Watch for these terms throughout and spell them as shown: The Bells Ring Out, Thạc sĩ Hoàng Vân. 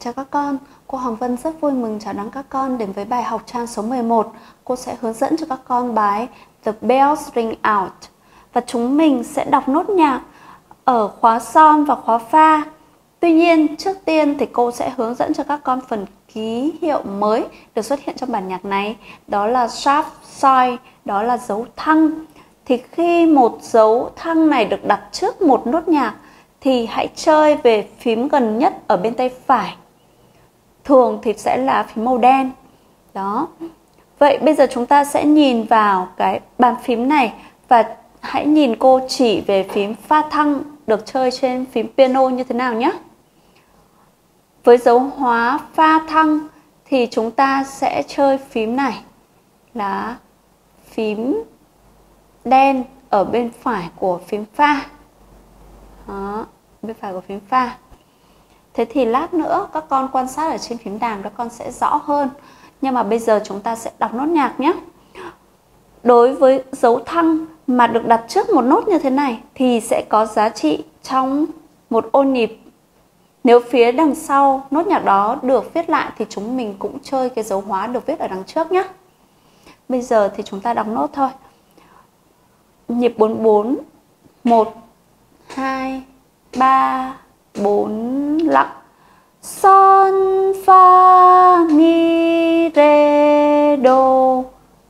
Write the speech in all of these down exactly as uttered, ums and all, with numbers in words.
Chào các con, cô Hoàng Vân rất vui mừng chào đón các con đến với bài học trang số mười một. Cô sẽ hướng dẫn cho các con bài The Bells Ring Out. Và chúng mình sẽ đọc nốt nhạc ở khóa son và khóa pha. Tuy nhiên, trước tiên thì cô sẽ hướng dẫn cho các con phần ký hiệu mới được xuất hiện trong bản nhạc này. Đó là sharp soi, đó là dấu thăng. Thì khi một dấu thăng này được đặt trước một nốt nhạc, thì hãy chơi về phím gần nhất ở bên tay phải. Thường thì sẽ là phím màu đen. Đó. Vậy bây giờ chúng ta sẽ nhìn vào cái bàn phím này và hãy nhìn cô chỉ về phím pha thăng được chơi trên phím piano như thế nào nhé. Với dấu hóa pha thăng thì chúng ta sẽ chơi phím này là phím đen ở bên phải của phím pha. Đó, bên phải của phím pha. Thế thì lát nữa các con quan sát ở trên phím đàn các con sẽ rõ hơn. Nhưng mà bây giờ chúng ta sẽ đọc nốt nhạc nhé. Đối với dấu thăng mà được đặt trước một nốt như thế này thì sẽ có giá trị trong một ô nhịp. Nếu phía đằng sau nốt nhạc đó được viết lại thì chúng mình cũng chơi cái dấu hóa được viết ở đằng trước nhé. Bây giờ thì chúng ta đọc nốt thôi. Nhịp bốn bốn, một hai ba bốn lặng. Son fa mi re do,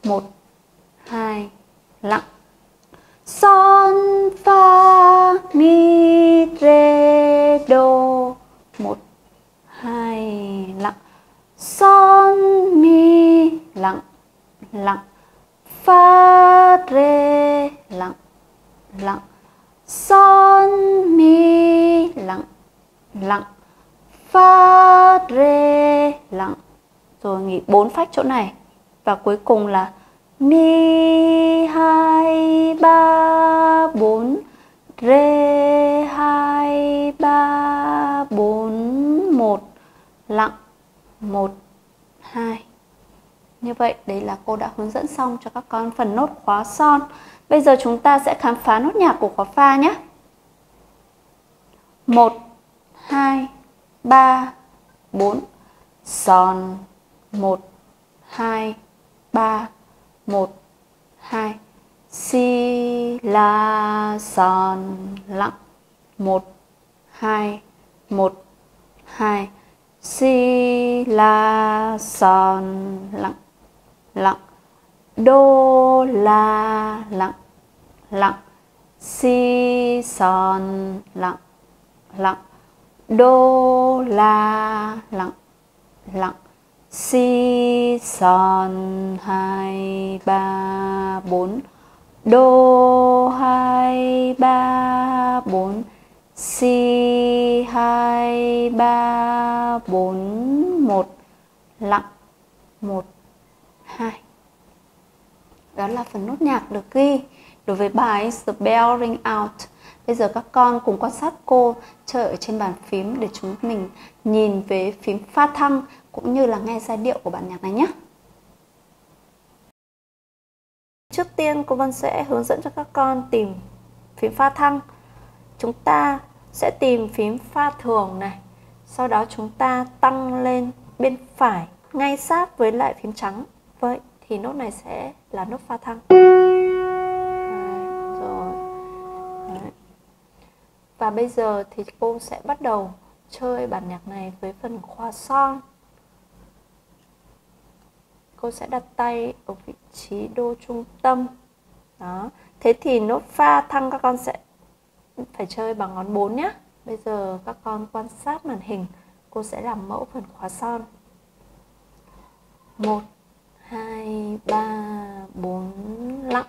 một hai lặng. Son fa mi re do, một hai lặng. Son mi lặng lặng. Fa re lặng lặng. Son mi lặng lặng. Fa re lặng. Rồi nghỉ bốn phách chỗ này. Và cuối cùng là mi hai ba bốn, re hai ba bốn một lặng, một hai. Như vậy đấy là cô đã hướng dẫn xong cho các con phần nốt khóa son. Bây giờ chúng ta sẽ khám phá nốt nhạc của khóa pha nhé. một hai ba bốn son, một hai ba một hai si la son lặng, một hai một hai si la son lặng lặng. Đô la lặng lặng. Si son lặng lặng. Đô la lặng lặng. Si son hai ba bốn. Đô hai ba bốn. Si hai ba bốn một lặng, một hai. Đó là phần nốt nhạc được ghi đối với bài The Bells Ring Out. Bây giờ các con cùng quan sát cô chơi ở trên bàn phím để chúng mình nhìn về phím pha thăng cũng như là nghe giai điệu của bản nhạc này nhé. Trước tiên cô Vân sẽ hướng dẫn cho các con tìm phím pha thăng. Chúng ta sẽ tìm phím pha thường này. Sau đó chúng ta tăng lên bên phải ngay sát với lại phím trắng. Vậy thì nốt này sẽ là nốt pha thăng. Rồi. Đấy. Và bây giờ thì cô sẽ bắt đầu chơi bản nhạc này với phần khóa son. Cô sẽ đặt tay ở vị trí đô trung tâm. Đó. Thế thì nốt pha thăng các con sẽ phải chơi bằng ngón bốn nhé. Bây giờ các con quan sát màn hình. Cô sẽ làm mẫu phần khóa son. Một hai ba bốn lặng.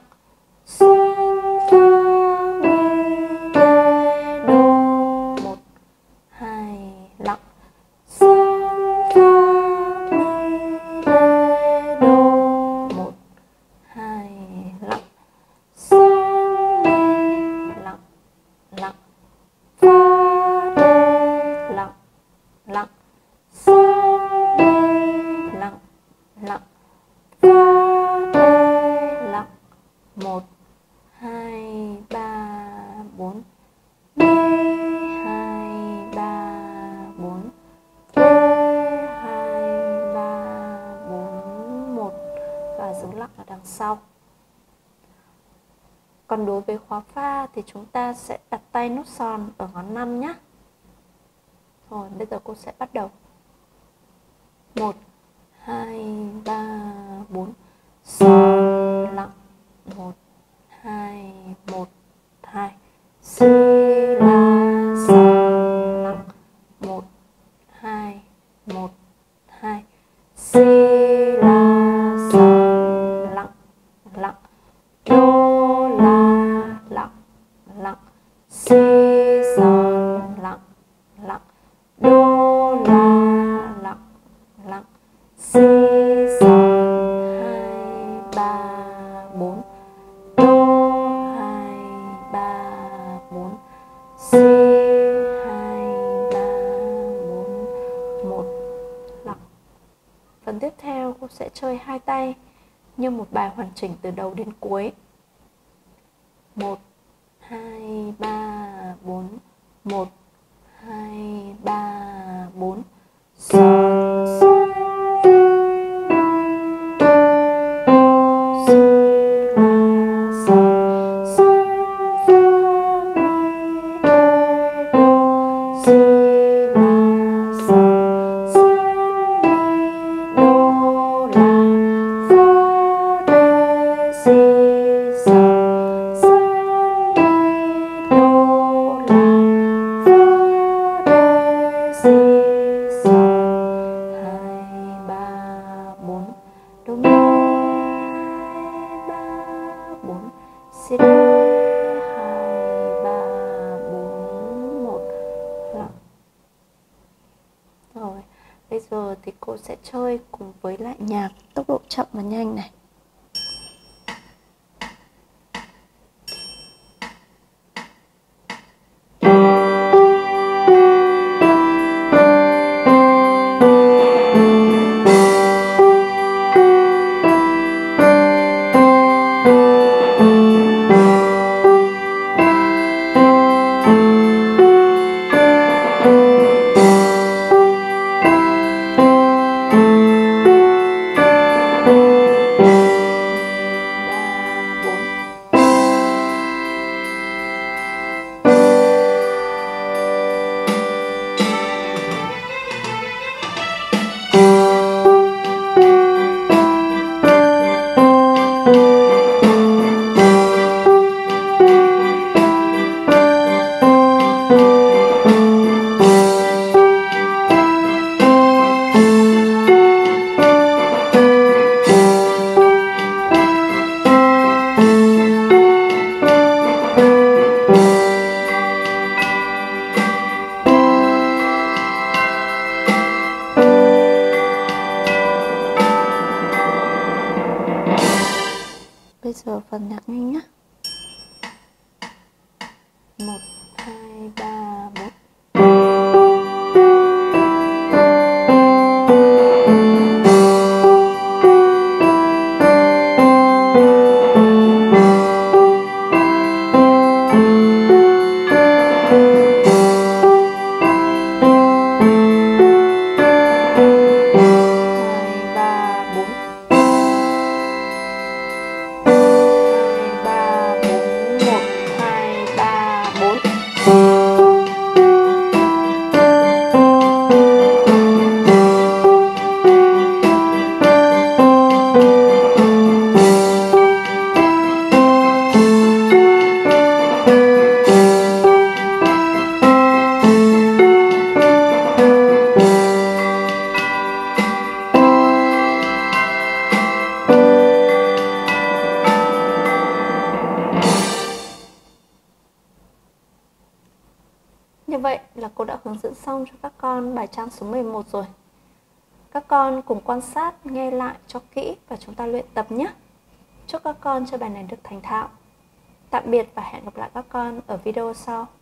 Son fa mi re do, một hai lặng. Son fa mi re do, một hai lặng. Son mi lặng lặng. Fa re lặng lặng. Son mi lặng lặng. Fa re lặng, một hai ba bốn, mi hai ba bốn. đằng sau. Còn đối với khóa pha thì chúng ta sẽ đặt tay nút son ở ngón năm nhé. Rồi bây giờ cô sẽ bắt đầu. Một, hai, ba, bốn. Son lặng. Một, hai, một, hai. Si la son lặng. Một, hai, một, hai. Si la son lặng. Lặng. Do la lặng. Lặng. Si son lặng. Lặng. Do la lặng. Lặng. Si son hai ba bốn. Do hai ba bốn. Si hai ba bốn một lặng. Phần tiếp theo cô sẽ chơi hai tay như một bài hoàn chỉnh từ đầu đến cuối. Một hai ba bốn. Một hai ba bốn. Son son sẽ chơi cùng với lại nhạc tốc độ chậm và nhanh này. Bây giờ phần nhạc nhanh nhé. Một hai ba bốn. Như vậy là cô đã hướng dẫn xong cho các con bài trang số mười một rồi. Các con cùng quan sát, nghe lại cho kỹ và chúng ta luyện tập nhé. Chúc các con chơi bài này được thành thạo. Tạm biệt và hẹn gặp lại các con ở video sau.